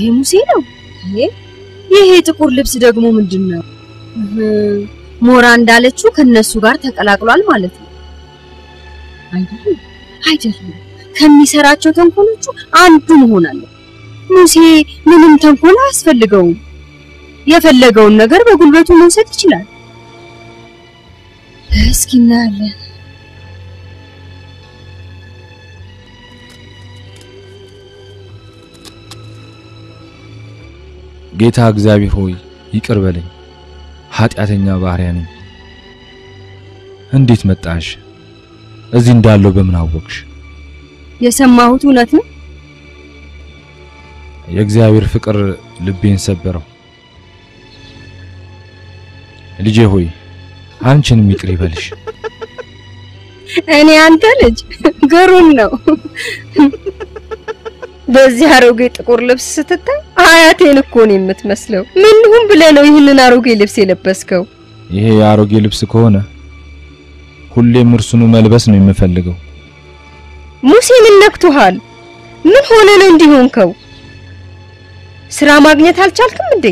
ይሄ ሙሴ ነው ይሄ ጥቁር ልብስ ደግሞ ምንድነው ሞራ እንዳለቹ ከነሱ ጋር ተቀላቅሏል ማለት ነው አይደለም ከሚሰራቸው ተንኮሎቹ አንዱ ሆነለ ሙሴ ምንም ተንኮል አያስፈልገውም የፈለገውን ነገር በጉልበቱ መውሰድ ይችላል እስኪናለ ጌታ እግዚአብሔር ሆይ ይቅር በለኝ ኃጢአተኛ ባሪያ ነኝ እንዴት መጣሽ እዚህ እንዳለው በምን አወቅሽ የሰማሁት እውነት ነው የእግዚአብሔር ፍቅር ልቤን ሰበረው ልጄ ሆይ አንቺን ይቅር ይበልሽ እኔ አንተ ልጅ ገሩን ነው በዚህ አሮጌ ጥቁር ልብስ ስትታይ አያቴን እኮ ነው የምትመስለው ምንሁን ብለህ ነው ይሄንን አሮጌ ልብስ የለበስከው ይሄ አሮጌ ልብስ ከሆነ ሁሌም እርሱን መልበስ ነው የምፈልገው ሙሴ ምን ነክቶሃል ምን ሆነ ነው እንዲሆንከው ስራ ማግኘት አልቻልክም እንዴ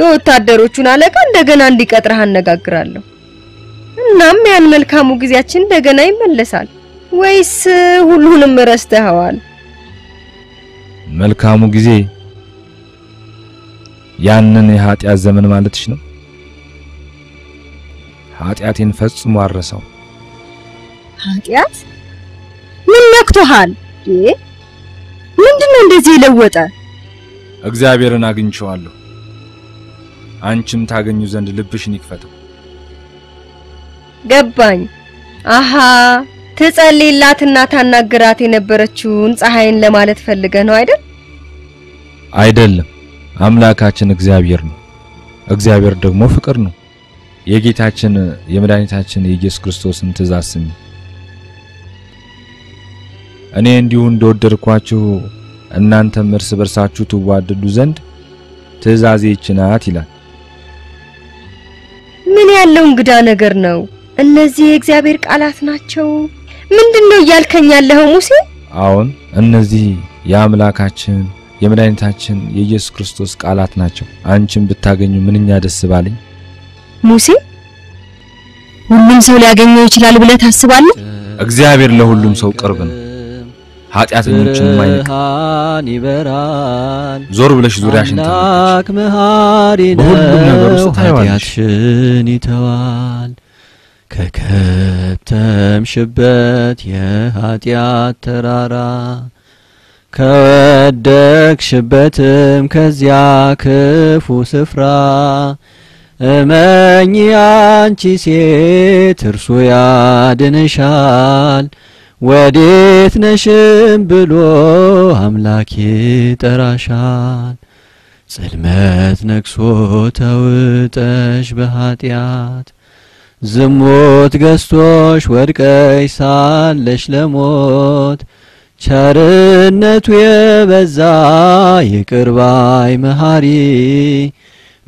የወታደሮቹን አለቃ እንደገና እንዲቀጥረህ አነጋግራለሁ እናም ያን መልካሙ ግዚያችን እንደገና ይመለሳል ወይስ ሁሉንም ረስተሃል መልካሙ ጊዜ ያንን የኃጢአት ዘመን ማለትሽ ነው ኃጢአቴን ፈጽሞ አረሰው ኃጢአት ምን ነክቶሃል ምንድነው እንደዚህ ለወጣ እግዚአብሔርን አግኝቻለሁ አንቺም ታገኙ ዘንድ ልብሽን ይክፈቱ ገባኝ አሃ ተጸልይላትና ታናግራት የነበረችውን ፀሐይን ለማለት ፈልገ ነው አይደል አይደለም አምላካችን እግዚአብሔር ነው እግዚአብሔር ደግሞ ፍቅር ነው የጌታችን የመድኃኒታችን የኢየሱስ ክርስቶስን ትእዛዝ ስሙ እኔ እንዲሁ እንደወደድኳችሁ እናንተም እርስ በርሳችሁ ትዋደዱ ዘንድ ትእዛዜ ይህች ናት ይላል ምን ያለው እንግዳ ነገር ነው እነዚህ የእግዚአብሔር ቃላት ናቸው ምንድነው ያልከኛለህ ሙሴ አሁን እነዚህ ያምላካችን የመድኃኒታችን የኢየሱስ ክርስቶስ ቃላት ናቸው አንቺም ብታገኙ ምንኛ ደስ ባለኝ ሙሴ ሁሉም ሰው ሊያገኘው ይችላል ብለህ ታስባለህ እግዚአብሔር ለሁሉም ሰው ቅርብ ነው ኃጢአተኞችን ማይበራን ዞር ብለሽ ዙሪያሽን ተመልከች ሁሉም ነገር ውስጥ ኃጢአትሽን ይተዋል ከከተም ሽበት የኃጢአት ተራራ ከወደቅ ሽበትም ከዚያ ክፉ ስፍራ እመኚ አንቺ ሴት እርሱ ያድንሻል ወዴት ነሽም ብሎ አምላኬ ጠራሻል ጽልመት ነግሶ ተውጠሽ በኃጢአት ዝሙት ገስቶሽ ወድቀሽ ሳለሽ ለሞት ቸርነቱ የበዛ ይቅርባይ መሐሪ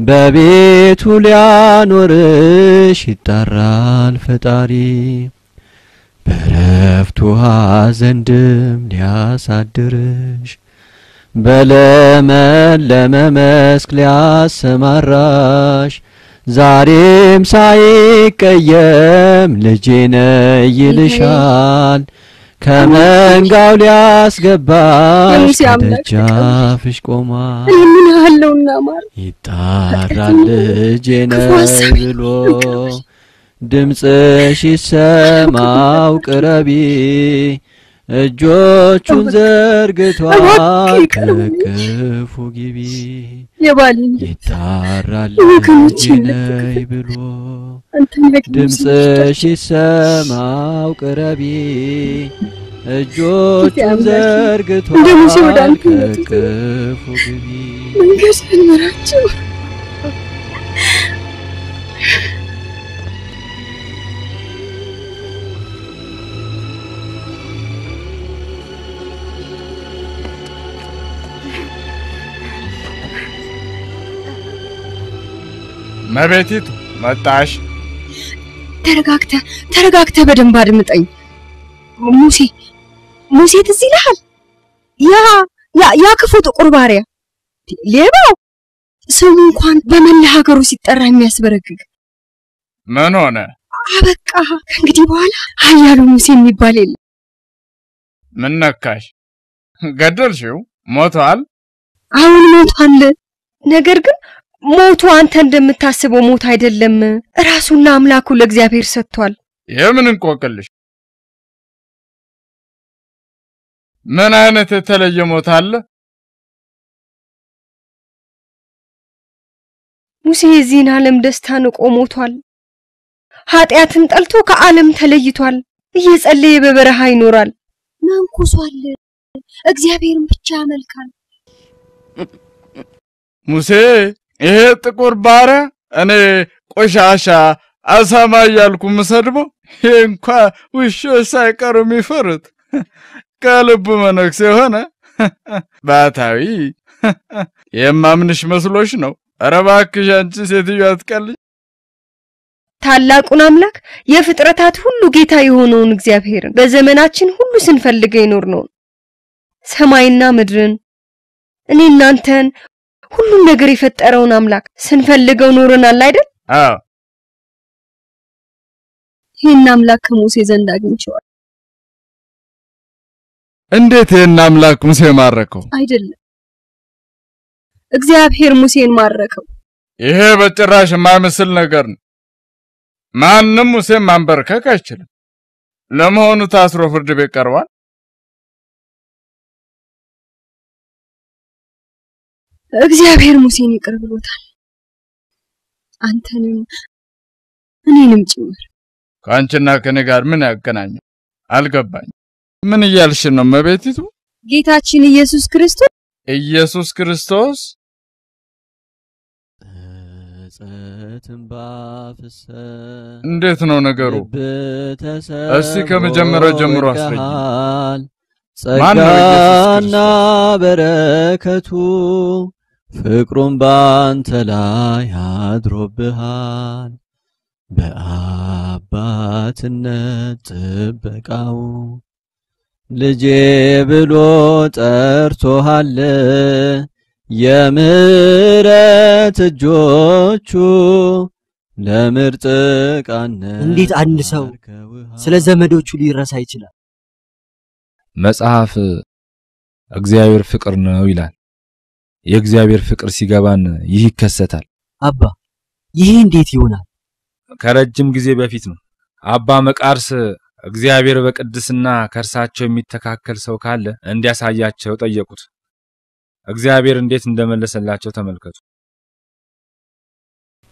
በቤቱ ሊያኖርሽ ይጠራል ፈጣሪ በረፍቱ ሐዘንም ሊያሳድርሽ በለመለመ መስክ ሊያሰማራሽ ዛሬም ሳይቀየም ልጄ ነይ ይልሻል ከመንጋው ሊያስገባሽ ደጃፍሽ ቆሟል ምን ያለውና ማር ይጣራል ልጄ ነይ ብሎ ድምፅሽ ይሰማው ቅረቢ እጆቹን ዘርግቷል ከክፉ ግቢ የባልን ይታራል ነይ ብሎ ድምፅሽ ይሰማው ቅረቢ እጆቹን ዘርግቷል ከክፉ ግቢ መንገስን መራችሁ መቤቲቱ መጣሽ። ተረጋግተ በደንብ አድምጠኝ። ሙሴ ትዝ ይልሃል? ያ ክፉ ጥቁር ባሪያ ሌባው ስሙ እንኳን በመላ ሀገሩ ሲጠራ የሚያስበረግግ ምን ሆነ? አበቃ እንግዲህ በኋላ ኃያሉ ሙሴ የሚባል የለም። ምን ነካሽ? ገደልሽው? ሞቷል? አሁን ሞቷል። ነገር ግን ሞቱ አንተ እንደምታስበው ሞት አይደለም። ራሱና አምላኩ ለእግዚአብሔር ሰጥቷል። የምን እንቆቅልሽ? ምን አይነት ተለየ ሞት አለ? ሙሴ የዚህን ዓለም ደስታ ንቆ ሞቷል። ኃጢያትን ጠልቶ ከዓለም ተለይቷል። እየጸለየ በበረሃ ይኖራል። መንኩሷል። እግዚአብሔርን ብቻ ያመልካል። ሙሴ ይሄ ጥቁር ባሪያ እኔ ቆሻሻ አሳማ ያልኩ መስደብ እንኳ ውሾች ሳይቀሩ የሚፈሩት ከልብ መነክስ ሆነ ባታዊ የማምንሽ መስሎሽ ነው። አረባክሽ አንቺ ሴትዮ አትቀልይ። ታላቁን አምላክ የፍጥረታት ሁሉ ጌታ የሆነውን እግዚአብሔርን በዘመናችን ሁሉ ስንፈልገው ይኖር ነው። ሰማይና ምድርን እኔ እናንተን ሁሉ ነገር የፈጠረውን አምላክ ስንፈልገው ኖርናል አይደል? አዎ። ይሄን አምላክ ከሙሴ ዘንድ አግኝቻለሁ። እንዴት ይሄን አምላክ ሙሴ ማረከው? አይደለም እግዚአብሔር ሙሴን ማረከው። ይሄ በጭራሽ ማይመስል ነገር ነው። ማንም ሙሴን ማንበርከክ አይችልም። ለመሆኑ ታስሮ ፍርድ ቤት ቀርቧል? እግዚአብሔር ሙሴን ይቅር ብሎታል። አንተንም እኔንም ጭምር። ካንቺና ከኔ ጋር ምን ያገናኛል? አልገባኝ። ምን ይያልሽ ነው መቤቲቱ? ጌታችን ኢየሱስ ክርስቶስ እንዴት ነው ነገሩ? እስቲ ከመጀመሪያው ጀምሮ አስረጅ። ጸጋና በረከቱ ፍቅሩን ባንተ ላይ አድሮብሃል። በአባትነት ጥበቃው ልጄ ብሎ ጠርቶሃል። የምሕረት እጆቹ ለምርጥ ቃነ እንዴት አንድ ሰው ስለ ዘመዶቹ ሊረሳ ይችላል? መጽሐፍ እግዚአብሔር ፍቅር ነው ይላል። የእግዚአብሔር ፍቅር ሲገባን ይህ ይከሰታል። አባ ይሄ እንዴት ይሆናል? ከረጅም ጊዜ በፊት ነው አባ መቃርስ እግዚአብሔር በቅድስና ከርሳቸው የሚተካከል ሰው ካለ እንዲያሳያቸው ጠየቁት። እግዚአብሔር እንዴት እንደመለሰላቸው ተመልከቱ።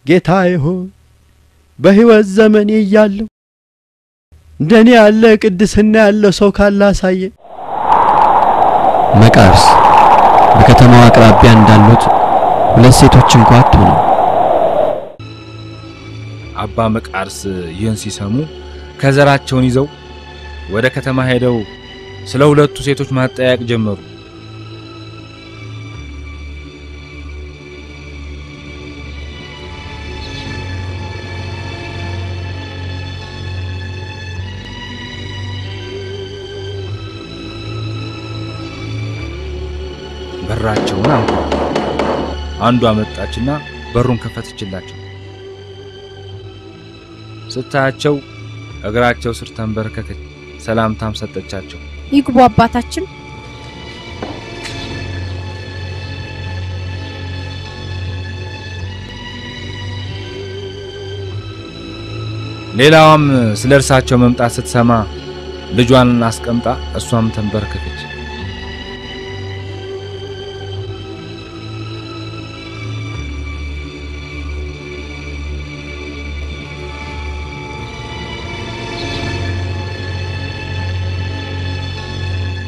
ጌታዬ ሆይ በሕይወት ዘመኔ ያለው እንደኔ ያለ ቅድስና ያለው ሰው ካለ አሳየ። መቃርስ በከተማው አቅራቢያ እንዳሉት ሁለት ሴቶች እንኳን አጥተው ነው። አባ መቃርስ ይህን ሲሰሙ ከዘራቸውን ይዘው ወደ ከተማ ሄደው ስለ ሁለቱ ሴቶች ማጣያቅ ጀመሩ። በራቸውን አንኳኩ። አንዷ መጣችና በሩን ከፈተችላቸው። ስታያቸው እግራቸው ስር ተንበረከከች። ሰላምታም ሰጠቻቸው። ይግቡ አባታችን። ሌላውም ስለ እርሳቸው መምጣት ስትሰማ ልጇን አስቀምጣ እሷም ተንበረከከች።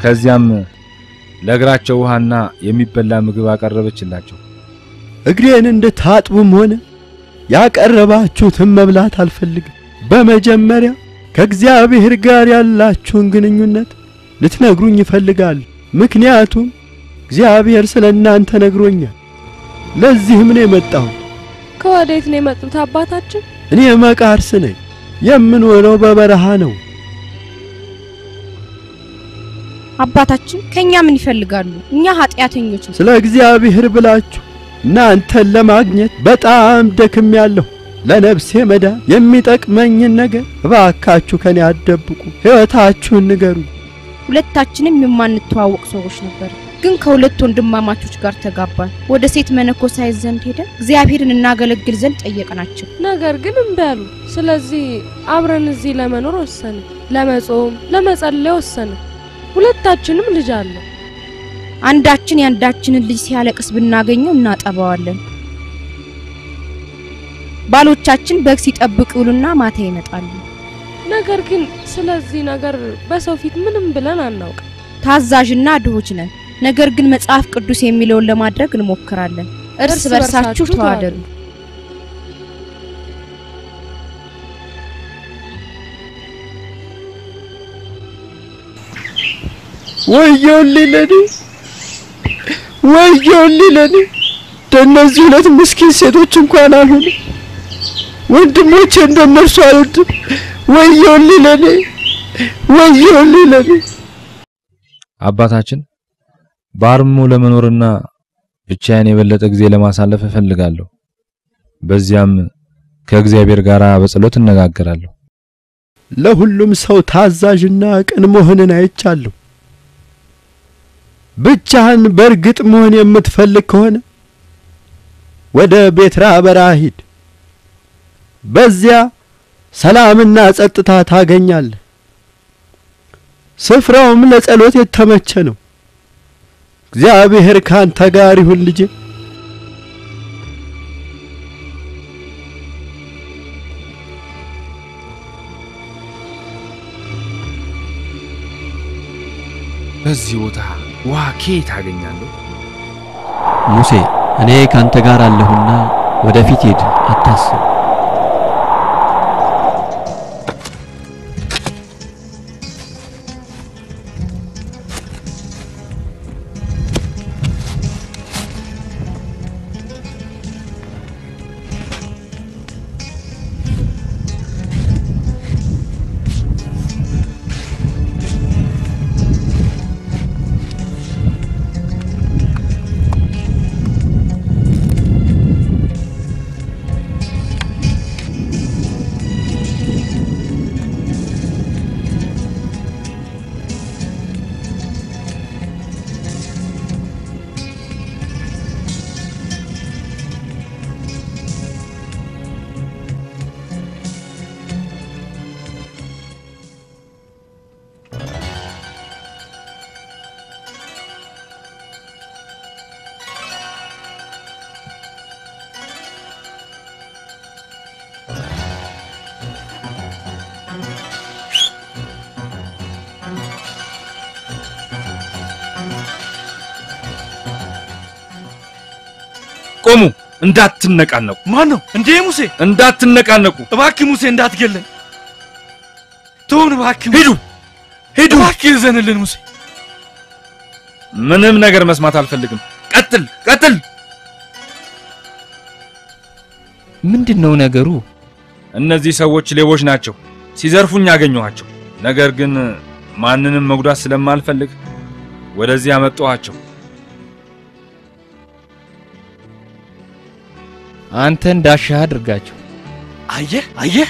ከዚያም ለግራቸው ውሃና የሚበላ ምግብ አቀረበችላቸው። እግሬን እንደ ታጥቡም ሆነ ያቀረባችሁትን መብላት አልፈልግም። በመጀመሪያ ከእግዚአብሔር ጋር ያላችሁን ግንኙነት ልትነግሩኝ ይፈልጋል። ምክንያቱም እግዚአብሔር ስለናንተ ነግሮኛል። ለዚህም ነው የመጣሁት። ከወዴት ነው የመጡት አባታችን? እኔ መቃርስ ነኝ። የምኖረው በበረሃ ነው። አባታችን ከኛ ምን ይፈልጋሉ? እኛ ኃጢያተኞች ነን። ስለ እግዚአብሔር ብላችሁ እናንተን ለማግኘት በጣም ደክሜያለሁ። ለነፍሴ መዳን የሚጠቅመኝን ነገር እባካችሁ ከኔ አደብቁ፣ ሕይወታችሁን ንገሩ። ሁለታችንም የማንተዋወቅ ሰዎች ነበር፣ ግን ከሁለት ወንድማማቾች ጋር ተጋባን። ወደ ሴት መነኮሳይ ዘንድ ሄደን እግዚአብሔርን እናገለግል ዘንድ ጠየቅናቸው፣ ነገር ግን እምቢ አሉ። ስለዚህ አብረን እዚህ ለመኖር ወሰንን፣ ለመጾም ለመጸለይ ወሰንን። ሁለታችንም ልጅ አለ። አንዳችን ያንዳችንን ልጅ ሲያለቅስ ብናገኘው እናጠባዋለን። ባሎቻችን በግ ሲጠብቁልና ማታ ይመጣሉ። ነገር ግን ስለዚህ ነገር በሰው ፊት ምንም ብለን አናውቅ። ታዛዥና ድሆች ነን። ነገር ግን መጽሐፍ ቅዱስ የሚለውን ለማድረግ እንሞክራለን። እርስ በርሳችሁ ተዋደዱ። ወዮልኝ ለኔ እንደነዚህ ሁለት ምስኪን ሴቶች እንኳን አልሆኑ ወንድሞቼ እንደነሱ አይደለም። ወዮልኝ ለኔ አባታችን ባርሙ ለመኖርና ብቻዬን የበለጠ ጊዜ ለማሳለፍ ፈልጋለሁ። በዚያም ከእግዚአብሔር ጋር በጸሎት እንነጋገራለሁ። ለሁሉም ሰው ታዛዥና ቅን መሆንን አይቻለሁ። ብቻህን በርግጥ መሆን የምትፈልግ ከሆነ ወደ ቤትራ በረሃ ሂድ። በዚያ ሰላምና ጸጥታ ታገኛለህ። ስፍራውም ለጸሎት የተመቸ ነው። እግዚአብሔር ካንተ ጋር ይሁን ልጄ። በዚህ ቦታ ዋኬ ታገኛለህ። ሙሴ እኔ ካንተ ጋር አለሁና ወደፊት ሄድ አታስብ። ቆሙ እንዳትነቃነቁ። ማን ነው እንዴ? ሙሴ እንዳትነቃነቁ እባክህ። ሙሴ እንዳትገለን ተውን እባክህ። ሄዱ እባክህ ዘንልን። ሙሴ ምንም ነገር መስማት አልፈልግም። ቀጥል። ምንድነው ነገሩ? እነዚህ ሰዎች ሌቦች ናቸው። ሲዘርፉኝ አገኘኋቸው። ነገር ግን ማንንም መጉዳት ስለማልፈልግ ወደዚህ አመጣኋቸው። አንተ እንዳሻህ አድርጋቸው። አየህ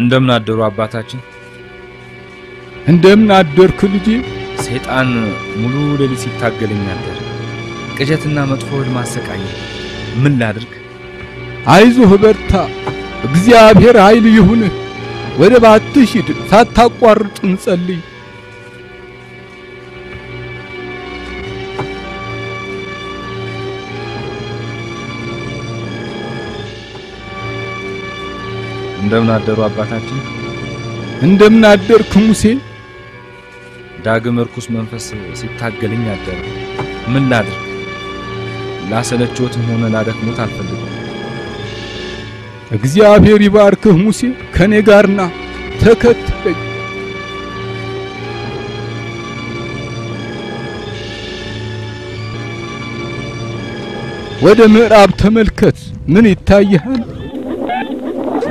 እንደምን አደሩ አባታችን እንደምን አደርክ ልጅ ሰይጣን ሙሉ ለሊት ሲታገለኝ ነበር ቅጀትና መጥፎል ማሰቃይ ምን ላድርግ አይዞህ በርታ እግዚአብሔር ኃይል ይሁን ወደ ባትሽ ሳታቋርጥ እንጸልይ እንደምን አደሩ አባታችን እንደምን አደርክ ሙሴ ዳግም እርኩስ መንፈስ ሲታገለኝ አደረ ምን ላድርግ ላሰለችዎትም ሆነ ላደክሞት አልፈልግም እግዚአብሔር ይባርክህ ሙሴ ከኔ ጋርና ተከተለኝ ወደ ምዕራብ ተመልከት ምን ይታየሃል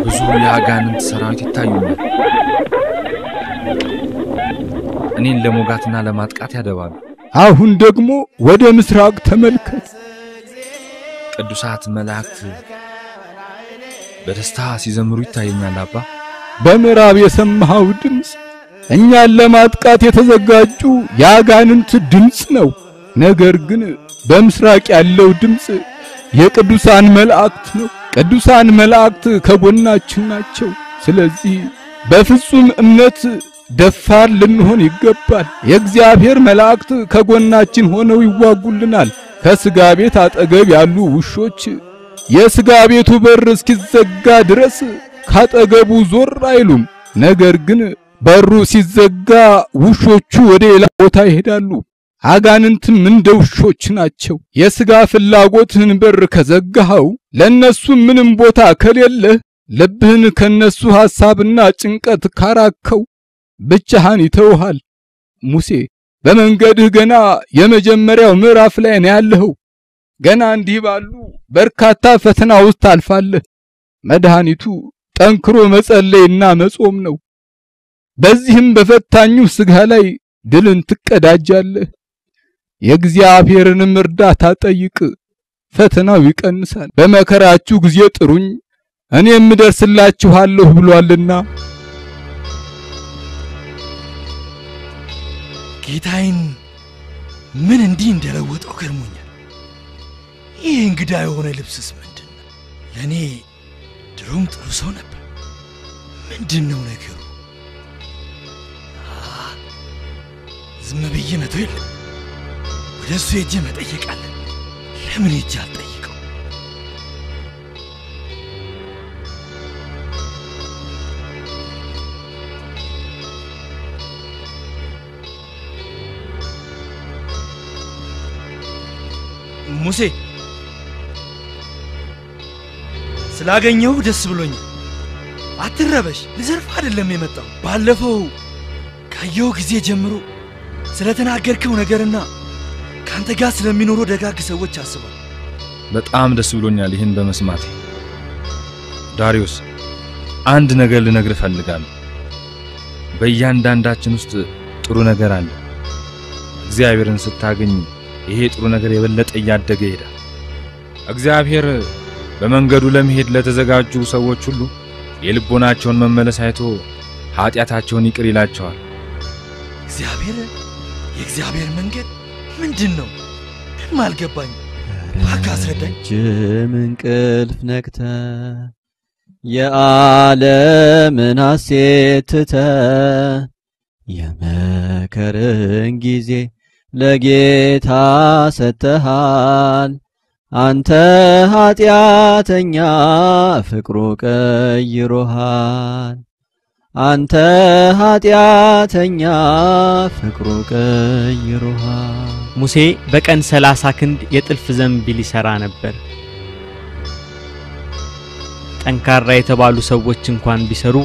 ብዙ ያጋንንት ሰራዊት ይታዩኛል እኔን ለሞጋትና ለማጥቃት ያደባሉ አሁን ደግሞ ወደ ምስራቅ ተመልከት ቅዱሳት መላእክት በደስታ ሲዘምሩ ይታየኛል አባ በመራብ የሰማው ድምጽ እኛን ለማጥቃት የተዘጋጁ ያጋንንት ድምጽ ነው ነገር ግን በምስራቅ ያለው ድምጽ የቅዱሳን መላእክት ነው ቅዱሳን መላእክት ከጎናችን ናቸው ስለዚህ በፍጹም እምነት ደፋር ልንሆን ይገባል የእግዚአብሔር መላእክት ከጎናችን ሆነው ይዋጉልናል ከስጋ ቤት አጠገብ ያሉ ውሾች የስጋ ቤቱ በር እስኪዘጋ ድረስ ካጠገቡ ዞር አይሉም ነገር ግን በሩ ሲዘጋ ውሾቹ ወደ ሌላ ቦታ ይሄዳሉ አጋንንትም እንደ ውሾች ናቸው የስጋ ፍላጎትን በር ከዘጋው ለነሱ ምንም ቦታ ከሌለ ልብህን ከነሱ ሐሳብና ጭንቀት ካራከው ብቻህን ይተውሃል ሙሴ በመንገድህ ገና የመጀመሪያው ምዕራፍ ላይ ነው ያለው ገና እንዲህ ባሉ በርካታ ፈተና ውስጥ አልፋለህ መድኃኒቱ ጠንክሮ መጸለይና መጾም ነው በዚህም በፈታኙ ስጋ ላይ ድልን ትቀዳጃለህ የእግዚአብሔርንም እርዳታ ጠይቅ ፈተናው ይቀንሳል በመከራችሁ ጊዜ ጥሩኝ እኔም እደርስላችኋለሁ ብሏልና ጌታዬን ምን እንዲህ እንደለወጠው ገርሞኛል ይሄ እንግዳ የሆነ ልብስስ ምንድነው ለኔ ድሮም ጥሩ ሰው ነበር ምንድነው ነገሩ ዝም ብዬ መተው የለም ወደሱ ሄጄ መጠየቃለሁ ለምን ሄጄ አልጠይቀው ሙሴ ስላገኘው ደስ ብሎኝ አትረበሽ ልዘርፍ አይደለም የመጣው ባለፈው ካየው ጊዜ ጀምሮ ስለተናገርከው ነገርና ካንተ ጋር ስለሚኖሩ ደጋግ ሰዎች አስባለሁ በጣም ደስ ብሎኛል ይሄን በመስማቴ ዳሪዮስ አንድ ነገር ልነግር ፈልጋለሁ በእያንዳንዳችን ውስጥ ጥሩ ነገር አለ እግዚአብሔርን ስታገኝ ይሄ ጥሩ ነገር የበለጠ ያደገ ይሄዳል እግዚአብሔር በመንገዱ ለመሄድ ለተዘጋጁ ሰዎች ሁሉ የልቦናቸውን መመለስ አይቶ ኃጢያታቸውን ይቅር ይላቸዋል እግዚአብሔር የእግዚአብሔር መንገድ ምንድነው ማልገባኝ አካስረዳኝ እንቅልፍ ነክተ የዓለምን ሐሴትተ የመከረን ጊዜ ለጌታ ሰተሃል አንተ ኃጢያተኛ ፍቅሩ ቀይሮሃል አንተ ኃጢያተኛ ፍቅሩ ቀይሮሃል ሙሴ በቀን 30 ክንድ የጥልፍ ዘንቢል ይሰራ ነበር ጠንካራ የተባሉ ሰዎች እንኳን ቢሰሩ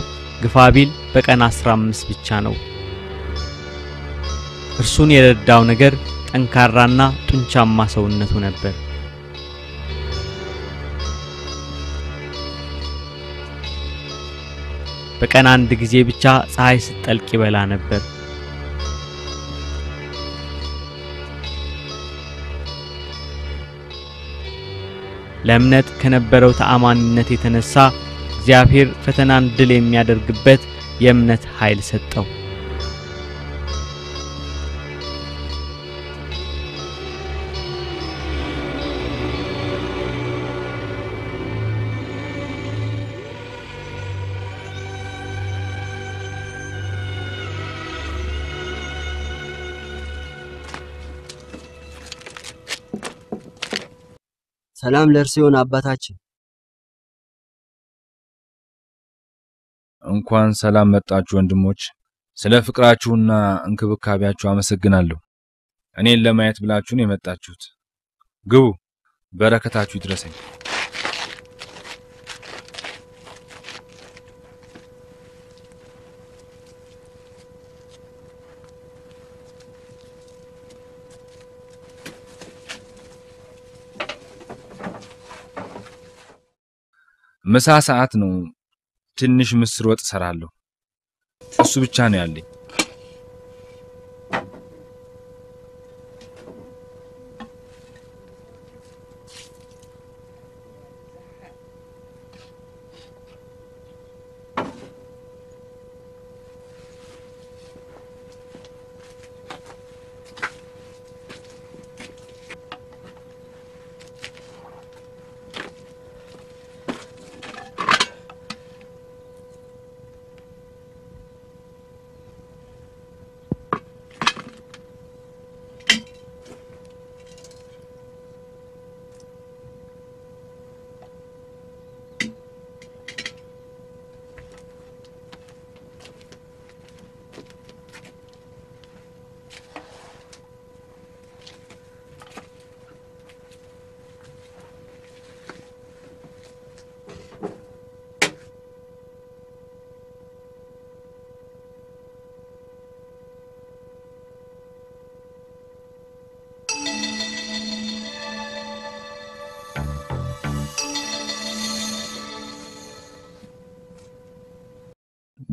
ግፋቢል በቀን 15 ብቻ ነው እርሱን የረዳው ነገር ጠንካራና ጡንቻማ ሰውነቱ ነበር በቀን አንድ ጊዜ ብቻ ፀሐይ ስትጠልቅ ይበላ ነበር ለእምነት ከነበረው ተአማንነት የተነሳ እግዚአብሔር ፈተናን ድል የሚያደርግበት የእምነት ኃይል ሰጠው። ሰላም ለርሲዮን አባታችን። እንኳን ሰላም መጣችሁ ወንድሞች። ስለ ፍቅራችሁና እንክብካቤያችሁ አመሰግናለሁ። እኔን ለማየት ብላችሁ ነው የመጣችሁት። ግቡ፣ በረከታችሁ ይድረሰኝ። ምሳ ሰዓት ነው። ትንሽ ምስር ወጥ ሰራለሁ። እሱ ብቻ ነው ያለኝ።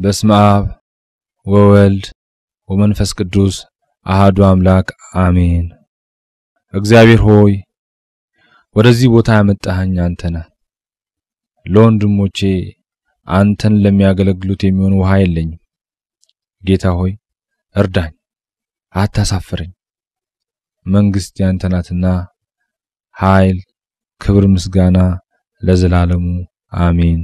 በስመ አብ ወወልድ ወመንፈስ ቅዱስ አሐዱ አምላክ አሜን። እግዚአብሔር ሆይ ወደዚህ ቦታ ያመጣኸኝ አንተ ነህ። ለወንድሞቼ አንተን ለሚያገለግሉት የሚሆን ውሃ የለኝም። ጌታ ሆይ እርዳኝ፣ አታሳፍረኝ። መንግስት ያንተ ናትና ኃይል፣ ክብር፣ ምስጋና ለዘላለሙ አሜን።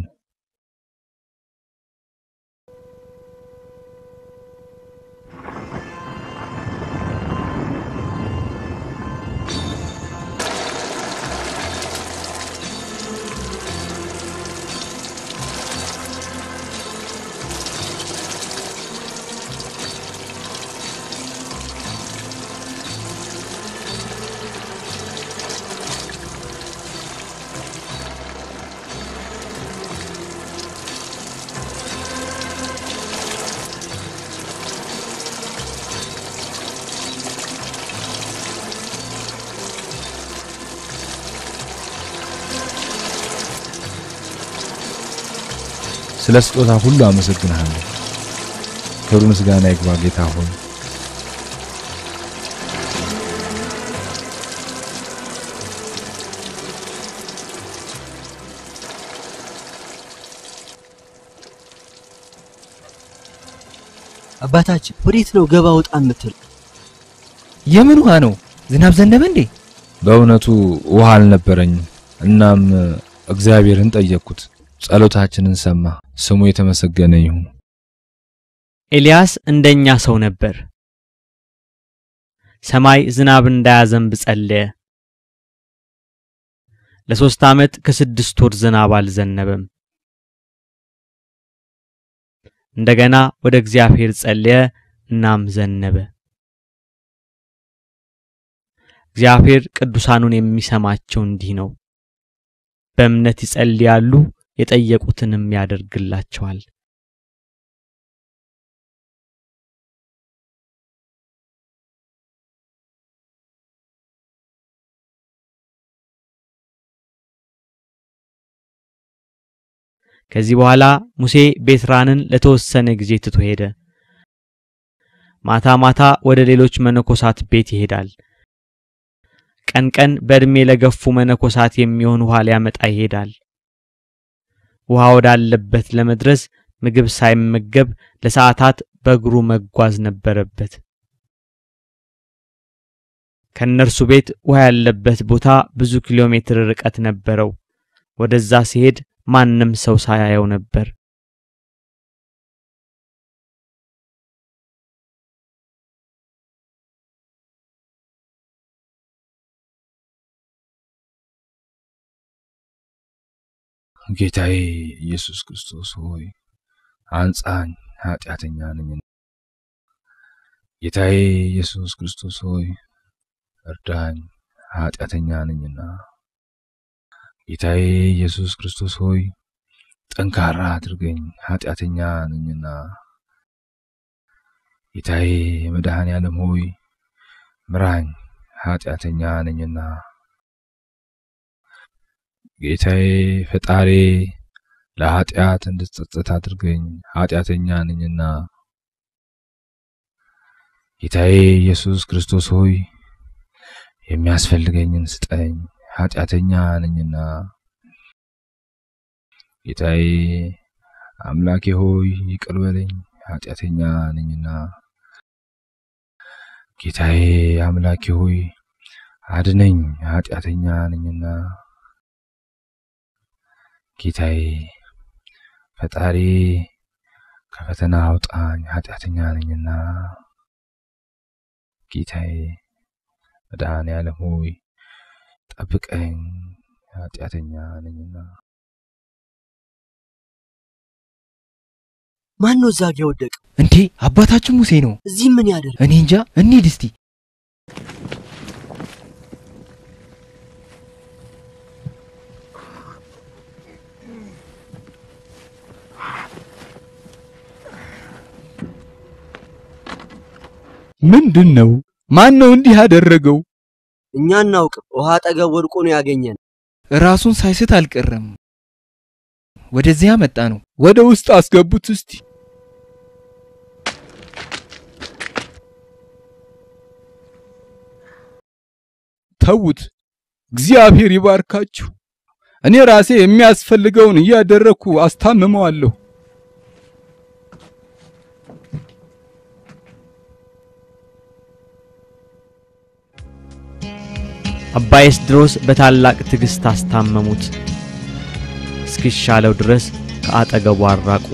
ስለ ስጦታ ሁሉ አመሰግናለሁ። ክብር ምስጋና ይግባ ጌታ ሆይ። አባታችን ወዴት ነው ገባ ወጣ ምትል? የምን ውሃ ነው? ዝናብ ዘነበ እንዴ? በእውነቱ ውሃ አልነበረኝ። እናም እግዚአብሔርን ጠየቅኩት፣ ጸሎታችንን ሰማ። ስሙ የተመሰገነ ይሁን። ኤልያስ እንደኛ ሰው ነበር። ሰማይ ዝናብ እንዳያዘንብ ጸለየ። ለ3 አመት ከ6 ወር ዝናብ አልዘነበም። እንደገና ወደ እግዚአብሔር ጸለየ፣ እናም ዘነበ። እግዚአብሔር ቅዱሳኑን የሚሰማቸው እንዲህ ነው። በእምነት ይጸልያሉ፣ የጠየቁትንም ያደርግላቸዋል። ከዚህ በኋላ ሙሴ ቤትራንን ለተወሰነ ጊዜ ትቶ ሄደ። ማታ ማታ ወደ ሌሎች መነኮሳት ቤት ይሄዳል። ቀን ቀን በእድሜ ለገፉ መነኮሳት የሚሆን ውሃ ያመጣ ይሄዳል። ውሃ ወዳለበት ለመድረስ ምግብ ሳይመገብ ለሰዓታት በእግሩ መጓዝ ነበረበት። ከነርሱ ቤት ውሃ ያለበት ቦታ ብዙ ኪሎ ሜትር ርቀት ነበረው። ወደዛ ሲሄድ ማንንም ሰው ሳያየው ነበር። ጌታዬ ኢየሱስ ክርስቶስ ሆይ አንጻኝ ኃጢአተኛ ነኝ። ጌታዬ ኢየሱስ ክርስቶስ ሆይ እርዳኝ ኃጢአተኛ ነኝና። ጌታዬ ኢየሱስ ክርስቶስ ሆይ ጠንካራ አድርገኝ ኃጢአተኛ ነኝና። ጌታዬ መድኃኔዓለም ሆይ ምራኝ ኃጢአተኛ ነኝና። ጌታዬ ፈጣሪ ለኃጢአት እንድትጸጸት አድርገኝ ኃጢአተኛ ነኝና። ጌታዬ ኢየሱስ ክርስቶስ ሆይ የሚያስፈልገኝን ስጠኝ ኃጢአተኛ ነኝና። ጌታዬ አምላኬ ሆይ ይቅር በለኝ ኃጢአተኛ ነኝና። ጌታዬ አምላኬ ሆይ አድነኝ ኃጢአተኛ ነኝና። ጌታዬ ፈጣሪ ከፈተና አውጣኝ ኃጢአተኛ ነኝና። ጌታዬ መድኃኔዓለም ሆይ ጠብቀኝ ኃጢአተኛ ነኝና። ማን ነው ዛጌ ወደቀ? እንዴ አባታችን ሙሴ ነው። እዚህ ምን ያደረ? እኔ እንጃ። እንሂድ እስቲ። ምንድነው? ማን ነው እንዲህ ያደረገው? እኛ እናውቅ። ውሃ ጠገብ ወድቆ ነው ያገኘን። ራሱን ሳይስት አልቀረም። ወደዚህ ያመጣ ነው። ወደ ውስጥ አስገቡት እስቲ። ተውት። እግዚአብሔር ይባርካችሁ። እኔ ራሴ የሚያስፈልገውን ያደረኩ አስተማመዋለሁ። አባ ኤስድሮስ በታላቅ ትግስት አስተማመሙት። እስኪሻለው ድረስ ከአጠገቡ አራቁ።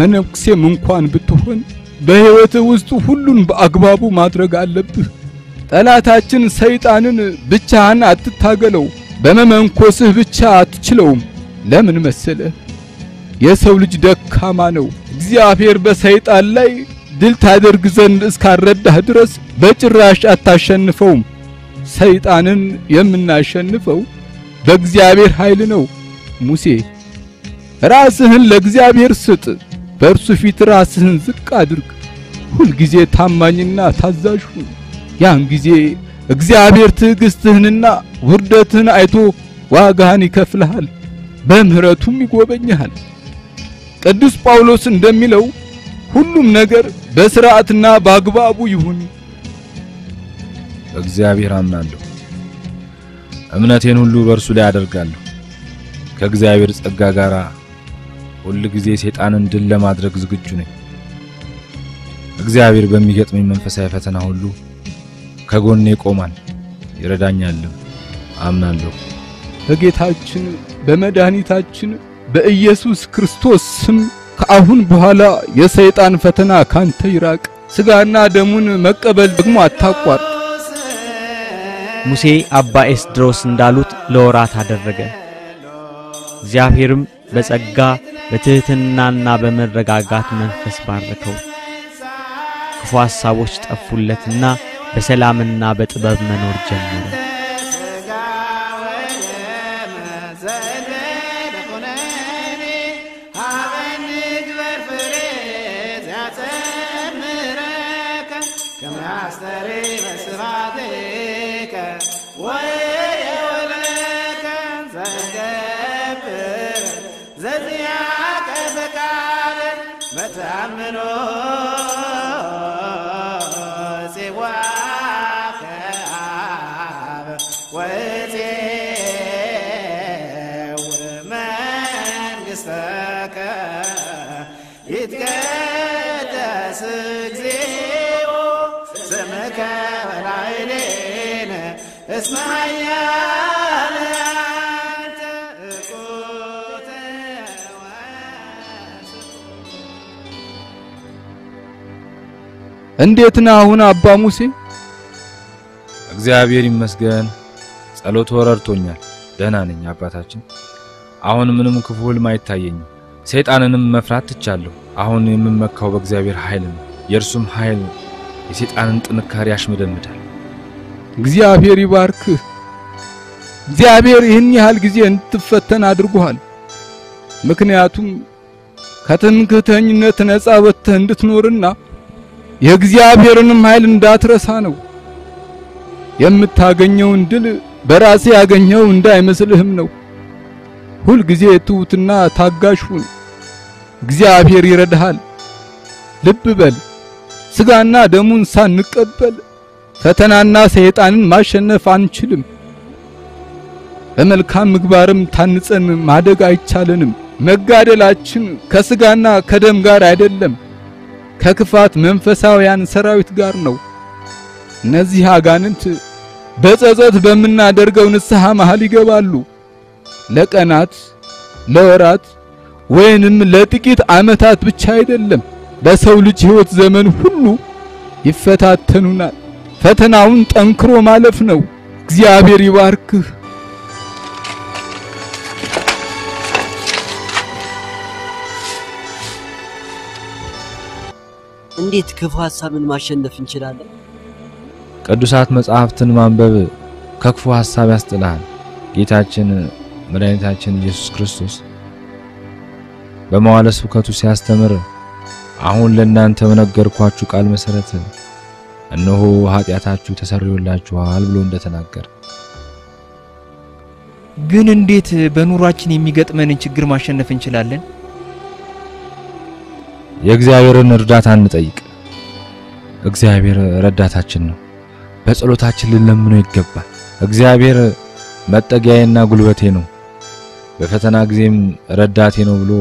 መንኩሴም እንኳን ብትሆን በህይወት ውስጥ ሁሉን በአግባቡ ማድረግ አለብህ። ጠላታችን ሰይጣንን ብቻህን አትታገለው። በመመንኮስህ ብቻ አትችለውም። ለምን መሰለ? የሰው ልጅ ደካማ ነው። እግዚአብሔር በሰይጣን ላይ ድል ታደርግ ዘንድ እስካረዳህ ድረስ በጭራሽ አታሸንፈውም። ሰይጣንን የምናሸንፈው በእግዚአብሔር ኃይል ነው። ሙሴ ራስህን ለእግዚአብሔር ስጥ። በርሱ ፊት ራስህን ዝቅ አድርግ። ሁል ጊዜ ታማኝና ታዛዥ ሁን። ያን ጊዜ እግዚአብሔር ትዕግስትህንና ውርደትህን አይቶ ዋጋህን ይከፍልሃል፣ በምህረቱም ይጎበኛሃል። ቅዱስ ጳውሎስ እንደሚለው ሁሉም ነገር በሥርዓትና በአግባቡ ይሁን። በእግዚአብሔር አምናለሁ፣ እምነቴን ሁሉ በርሱ ላይ አደርጋለሁ። ከእግዚአብሔር ጸጋ ጋራ ሁሉ ጊዜ ሰይጣንን ድል ለማድረግ ዝግጁ ነኝ። እግዚአብሔር በሚገጥመኝ መንፈሳዊ ፈተና ሁሉ ከጎኔ ቆሟል፣ ይረዳኛል፣ አምናለሁ። በጌታችን በመድኃኒታችን በኢየሱስ ክርስቶስ ስም ከአሁን በኋላ የሰይጣን ፈተና ካንተ ይራቅ። ስጋና ደሙን መቀበል ደግሞ አታቋርጥ። ሙሴ አባ ኤስድሮስ እንዳሉት ለወራት አደረገ። እግዚአብሔርም በጸጋ በትህትናና በመረጋጋት መንፈስ ባረከው። ክፉ ሐሳቦች ጠፉለትና በሰላምና በጥበብ መኖር ጀመረ። እንዴት ነው አሁን አባ ሙሴ? እግዚአብሔር ይመስገን ጸሎት ወረርቶኛል። ደህና ነኝ አባታችን። አሁን ምንም ክፉል ማይታየኝ ሰይጣንንም መፍራት ትቻለሁ። አሁን የምመካው በእግዚአብሔር ኃይል ነው። የርሱም ኃይል የሰይጣንን ጥንካሬ ያሽመደምዳል። እግዚአብሔር ይባርክ። እግዚአብሔር ይህን ያህል ጊዜ እንድትፈተን አድርጓል። ምክንያቱም ከትምክህተኝነት ነፃ ወጥተህ እንድትኖርና የእግዚአብሔርንም ኃይል እንዳትረሳ ነው። የምታገኘው ድል በራሴ ያገኘው እንዳይመስልህም ነው። ሁል ጊዜ ትውትና ታጋሽ ሁን። እግዚአብሔር ይረዳሃል። ልብ በል ስጋና ደሙን ሳንቀበል ፈተናና ሰይጣንን ማሸነፍ አንችልም። በመልካም ምግባርም ታንጸን ማደግ አይቻለንም። መጋደላችን ከስጋና ከደም ጋር አይደለም፣ ከክፋት መንፈሳውያን ሰራዊት ጋር ነው። እነዚህ አጋንንት በጸጸት በመናደርገው ንስሐ መሐል ይገባሉ። ለቀናት ለወራት ወይንም ለጥቂት አመታት ብቻ አይደለም፣ በሰው ልጅ ህይወት ዘመን ሁሉ ይፈታተኑናል። ፈተናውን ጠንክሮ ማለፍ ነው። እግዚአብሔር ይባርክህ። እንዴት ክፉ ሐሳብን ማሸነፍ እንችላለን? ቅዱሳት መጻሕፍትን ማንበብ ከክፉ ሐሳብ ያስጥላል። ጌታችን መድኃኒታችን ኢየሱስ ክርስቶስ በመዋዕለ ስብከቱ ሲያስተምር አሁን ለእናንተ ነገርኳችሁ ቃል መሰረት እነሆ ኃጢአታችሁ ተሰርዮላችኋል ብሎ እንደተናገረ። ግን እንዴት በኑሯችን የሚገጥመንን ችግር ማሸነፍ እንችላለን? የእግዚአብሔርን እርዳታ እንጠይቅ። እግዚአብሔር ረዳታችን ነው። በጸሎታችን ልንለምነው ይገባል። እግዚአብሔር መጠጊያዬና ጉልበቴ ነው፣ በፈተና ጊዜም ረዳቴ ነው ብሎ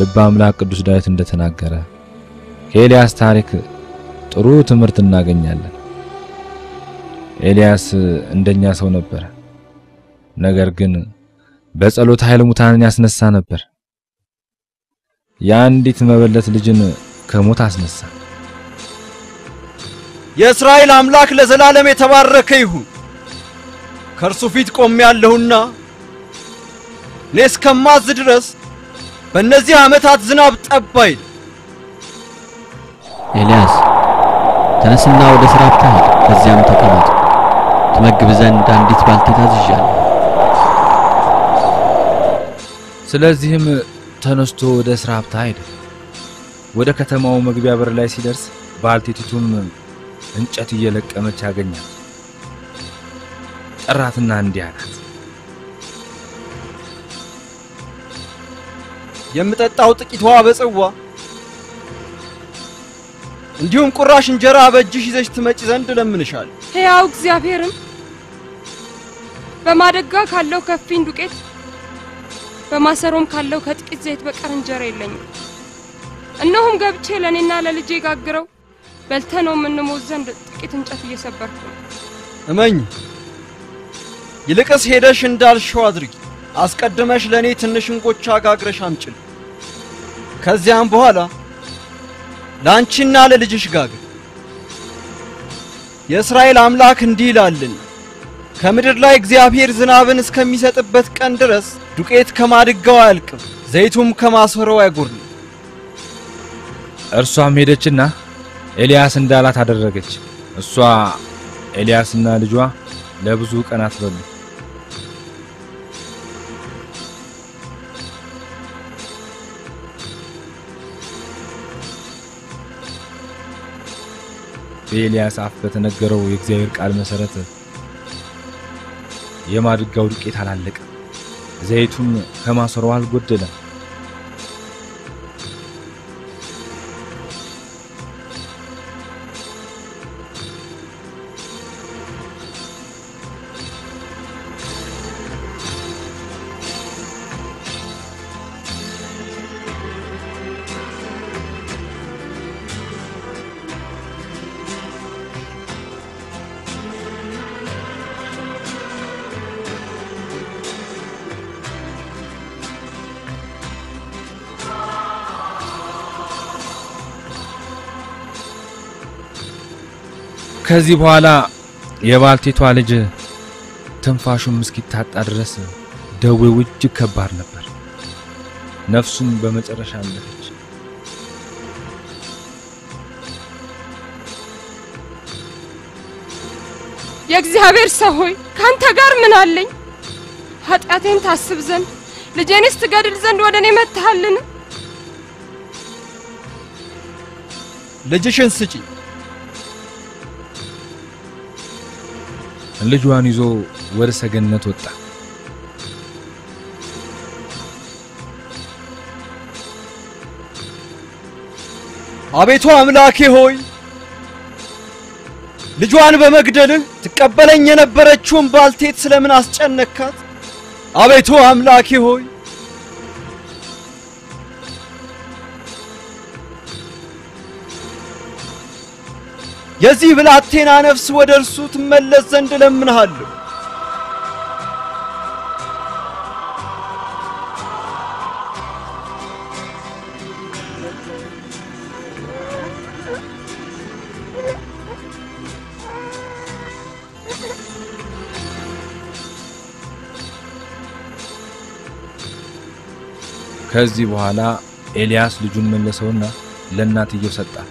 ልበ አምላክ ቅዱስ ዳዊት እንደተናገረ ከኤልያስ ታሪክ ጥሩ ትምህርት እናገኛለን። ኤልያስ እንደኛ ሰው ነበር፣ ነገር ግን በጸሎት ኃይል ሙታንን ያስነሳ ነበር። ያንዲት መበለት ልጅን ከሞት አስነሳ። የእስራኤል አምላክ ለዘላለም የተባረከ ይሁን። ከርሱ ፊት ቆሜያለሁና ለስከማዝ ድረስ በእነዚህ አመታት ዝናብ ጠባይ። ኤልያስ ተነስና ወደ ስራህ ሂድ፣ ከዚያም ተቀመጥ። ትመግብ ዘንድ አንዲት ባልቴት አዝዣለሁ። ስለዚህም ተነስቶ ወደ ስራህ ሄደ። ወደ ከተማው መግቢያ በር ላይ ሲደርስ ባልቴቱም እንጨት እየለቀመች አገኛት። ጠራትና እንዲህ አላት፣ የምጠጣው ጥቂት ውሃ በጽዋ እንዲሁም ቁራሽ እንጀራ በእጅሽ ይዘሽ ትመጪ ዘንድ ለምንሻለሁ። ሕያው እግዚአብሔርም በማደጋ ካለው ከፊን ዱቄት በማሰሮም ካለው ከጥቂት ዘይት በቀር እንጀራ የለኝም። እነሆም ገብቼ ለኔና ለልጄ ጋግረው በልተነው ምን ሞት ዘንድ ጥቂት እንጨት እየሰበርኩ። እመኝ ይልቅስ ሄደሽ እንዳልሽው አድርጊ አስቀድመሽ ለኔ ትንሽ እንቆቻ ጋግረሽ አምጪል ከዚያም በኋላ ላንቺና ለልጅሽ ጋግር የእስራኤል አምላክ እንዲህ ይላልን ከምድር ላይ እግዚአብሔር ዝናብን እስከሚሰጥበት ቀን ድረስ ዱቄት ከማድጋው አያልቅም ዘይቱም ከማሰሮው አይጎርልም እርሷም ሄደችና ኤልያስ እንዳላት አደረገች እሷ ኤልያስና ልጇ ለብዙ ቀናት በሉ ኤልያስ አፍተ ተነገረው የእግዚአብሔር ቃል መሰረት የማድጋው ዱቄት አላለቀ ዘይቱም ከማሰሮው አልጎደለ ከዚህ በኋላ የባልቴቷ ልጅ ተንፋሹም እስኪታጣ ድረስ ደዌው እጅግ ከባድ ነበር ነፍሱም በመጨረሻ አለፈች የእግዚአብሔር ሰው ሆይ ካንተ ጋር ምን አለኝ ኃጢአቴን ታስብ ዘንድ ልጄንስ ትገድል ዘንድ ወደኔ መጣልን ልጅሽን ስጪ ልጅዋን ይዞ ወደ ሰገነት ወጣ አቤቱ አምላኬ ሆይ ልጅዋን በመግደል ተቀበለኝ የነበረችውን ባልቴት ስለምን አስጨነካት አቤቱ አምላኬ ሆይ የዚህ ብላቴና ነፍስ ወደርሱ ትመለስ ዘንድ ለምንሃለሁ ከዚህ በኋላ ኤልያስ ልጁን መለሰውና ለእናትየው ሰጣት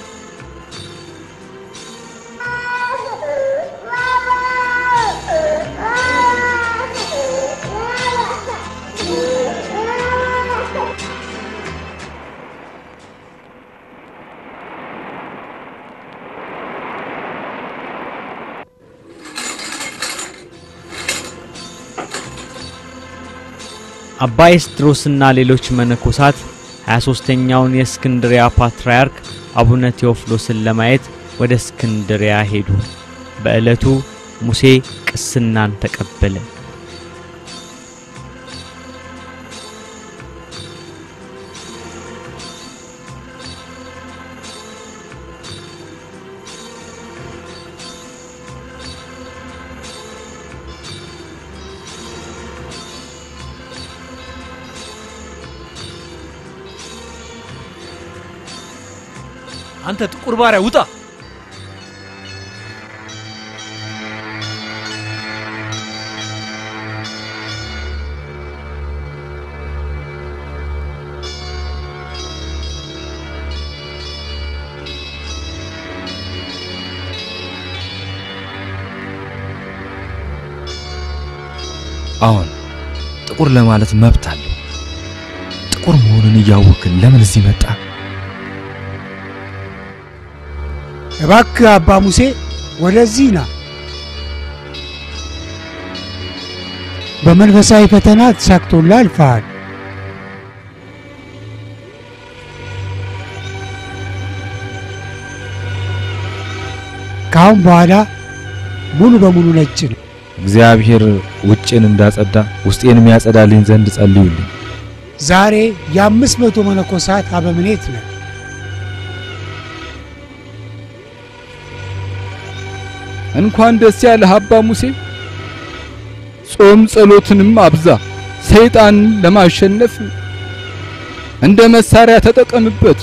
አባ ኤስድሮስና ሌሎች መነኮሳት 23ኛውን የእስክንድሪያ ፓትርያርክ አቡነ ቴዎፍሎስን ለማየት ወደ እስክንድሪያ ሄዱ። በእለቱ ሙሴ ቅስናን ተቀበለ። አንተ ጥቁር ባሪያ ውጣ አሁን ጥቁር ለማለት መብት አለ ጥቁር መሆንን ያውቅ ለምን እዚህ መጣ እባክ አባ ሙሴ ወደዚህና በመንፈሳዊ ፈተና ተሳክቶልህ አልፈሃል ካሁን በኋላ ሙሉ በሙሉ ነጭ ነው እግዚአብሔር ወጭን እንዳጸዳ ውስጤን የሚያጸዳልኝ ዘንድ ጸልዩልኝ። ዛሬ የ500 መነኮሳት አበምኔት ነው። እንኳን ደስ ያለህ አባ ሙሴ። ጾም ጸሎትንም አብዛ። ሰይጣን ለማሸነፍ እንደ መሳሪያ ተጠቀምበት።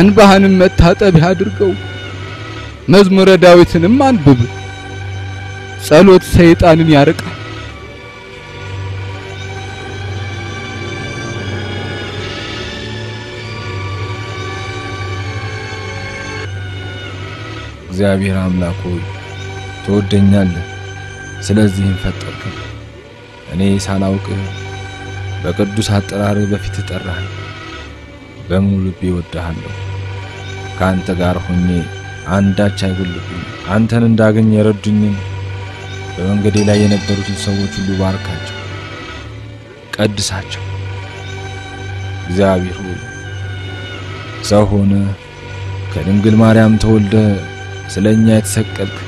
አንባህንም መታጠቢያ አድርገው። መዝሙረ ዳዊትንም አንብብ። ጸሎት ሰይጣንን ያርቃል። እግዚአብሔር አምላክ ሆይ ተወደኛለህ፣ ስለዚህ ፈጠርከኝ። እኔ ሳላውቅ በቅዱስ አጥራር በፊት ተጠራኝ። በሙሉ ልቤ እወድሃለሁ። ካንተ ጋር ሆኜ አንዳች አይጎልብኝ። አንተን እንዳገኝ ረዱኝን። በመንገዴ ላይ የነበሩትን ሰዎች ሁሉ ባርካቸው፣ ቀድሳቸው። እግዚአብሔር ሆይ ሰው ሆነ ከድንግል ማርያም ተወልደ ስለኛ የተሰቀልክ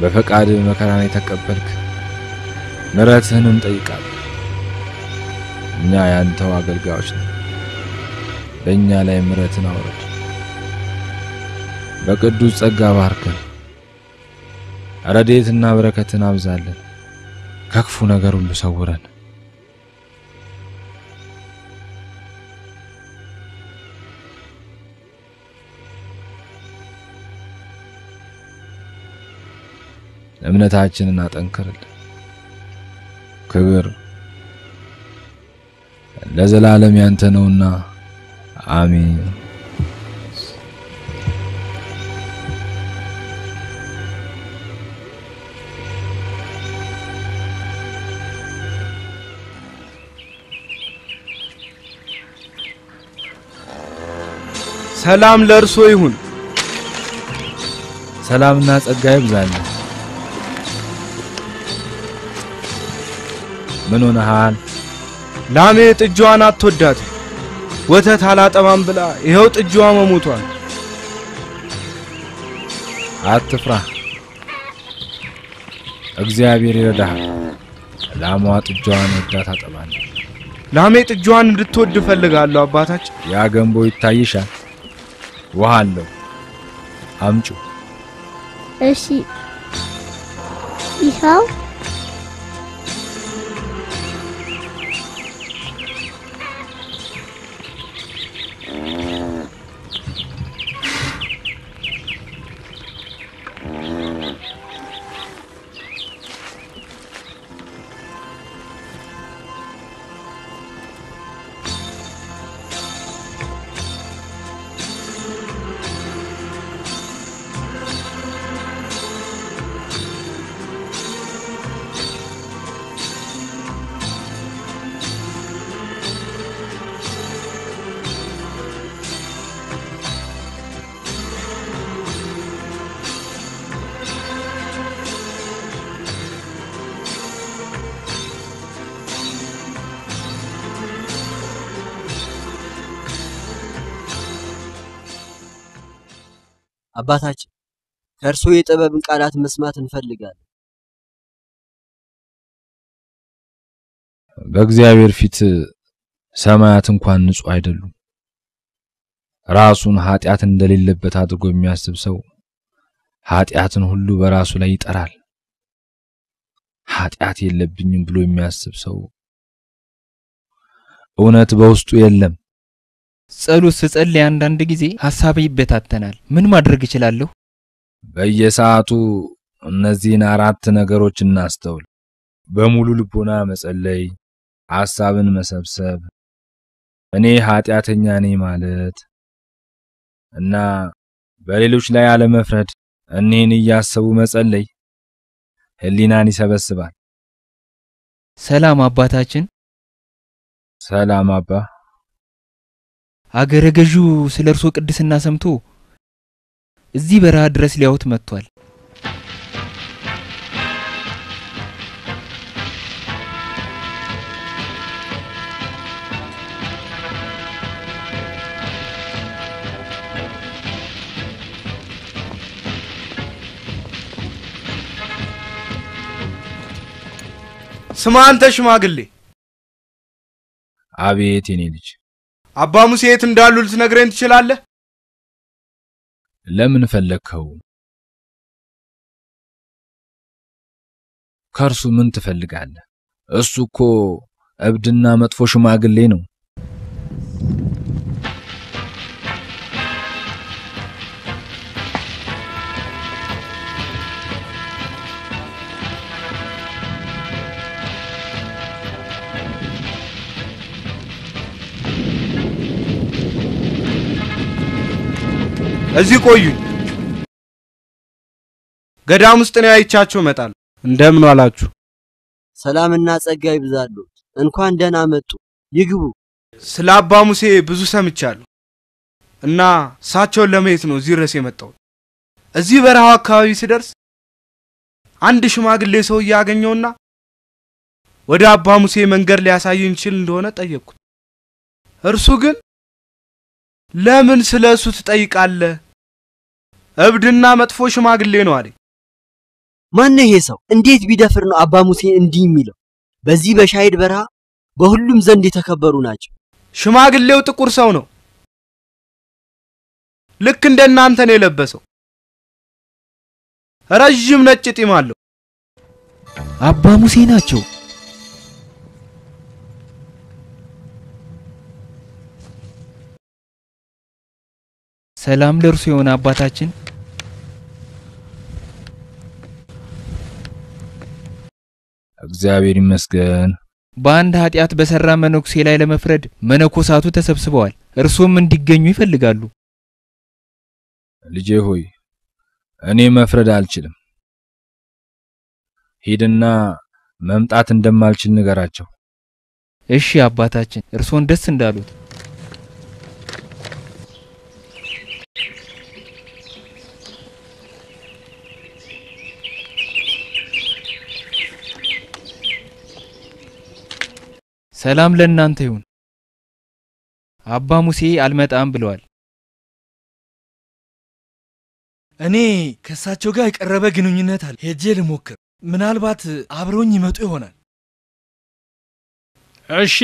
በፈቃድ መከራን የተቀበልክ ምሕረትህን እንጠይቃለን። እኛ ያንተው አገልጋዮች ነን። በእኛ ላይ ምሕረትን አውርድ፣ በቅዱስ ጸጋ ባርከን፣ ረድኤትና በረከትን አብዛለን፣ ከክፉ ነገር ሁሉ ሰውረን። እምነታችንን አጠንክርልን። ክብር ለዘላለም ያንተ ነውና አሜን። ሰላም ለእርሶ ይሁን። ሰላምና ጸጋ ይብዛልን። ምን ሆነሃል? ላሜ ጥጇን አትወዳት። ወተት አላጠማም ብላ ይሄው ጥጇ መሞቷል። አትፍራ፣ እግዚአብሔር ይረዳሃል። ላሟ ጥጇን ወዳት አጠባን። ላሜ ጥጇን እንድትወድ ፈልጋለሁ አባታችን። ያ ገንቦ ይታይሻል? ውሃ አለው፣ አምጪ። እሺ ይሄው አባታችን ከርሱ የጥበብን ቃላት መስማት እንፈልጋለን። በእግዚአብሔር ፊት ሰማያት እንኳን ንጹህ አይደሉም። ራሱን ኃጢአት እንደሌለበት አድርጎ የሚያስብ ሰው ኃጢአትን ሁሉ በራሱ ላይ ይጠራል። ኃጢአት የለብኝም ብሎ የሚያስብ ሰው እውነት በውስጡ የለም። ጸሎት ስጸልይ አንዳንድ ጊዜ ሐሳቤ ይበታተናል። ምን ማድረግ እችላለሁ? በየሰዓቱ እነዚህን 4 ነገሮች እናስተውል። በሙሉ ልቦና መጸለይ፣ ሐሳብን መሰብሰብ፣ እኔ ኃጢያተኛ ነኝ ማለት እና በሌሎች ላይ አለመፍረድ። እነኚህን እያሰቡ መጸለይ ህሊናን ይሰበስባል። ሰላም አባታችን። ሰላም አባ። አገረገጁ ስለ እርሱ ቅድስና ሰምቶ እዚህ በረሃ ድረስ ሊያውት መጥቷል። ስማን ተሽማግሌ አቤት የኔ ልጅ አባ ሙሴ የት እንዳሉ ልትነግረኝ ትችላለህ? ለምን ፈለከው? ከርሱ ምን ትፈልጋለህ? እሱኮ እብድና መጥፎ ሽማግሌ ነው። እዚህ ቆዩ ገዳም ውስጥ ነው አይቻችሁ መጣል። እንደምን ዋላችሁ? ሰላምና ጸጋ ይብዛሉ። እንኳን ደህና መጡ። ይግቡ። ስለ አባ ሙሴ ብዙ ሰምቻለሁ እና ሳቸውን ለማየት ነው እዚህ ድረስ የመጣው። እዚህ በረሃው አካባቢ ሲደርስ አንድ ሽማግሌ ሰው ያገኘውና ወደ አባ ሙሴ መንገር ሊያሳየኝ ይችል እንደሆነ ጠየቅኩት። እርሱ ግን ለምን ስለሱ ትጠይቃለህ? እብድና መጥፎ ሽማግሌ ነው አለኝ። ማን ይሄ ሰው? እንዴት ቢደፍር ነው አባ ሙሴ እንዲህ የሚለው? በዚህ በሻይድ በራ በሁሉም ዘንድ የተከበሩ ናቸው። ሽማግሌው ጥቁር ሰው ነው። ልክ እንደናንተ ነው የለበሰው። ረጅም ነጭ ጢም አለው። አባ ሙሴ ናቸው። ሰላም ለርሱ የሆነ አባታችን እግዚአብሔር ይመስገን። ባንድ ኃጢያት በሰራ መነኩሴ ላይ ለመፍረድ መነኮሳቱ ተሰብስበዋል። እርሱም እንዲገኙ ይፈልጋሉ። ልጄ ሆይ እኔ መፍረድ አልችልም። ሄድና መምጣት እንደማልችል ንገራቸው። እሺ አባታችን እርሱን ደስ እንዳሉት። ሰላም ለእናንተ ይሁን። አባ ሙሴ አልመጣም ብለዋል። እኔ ከሳቸው ጋር ቀረበ ግንኙነት አለ። ሄጄ ልሞክር። ምናልባት አብሮኝ ይመጡ ይሆናል። እሺ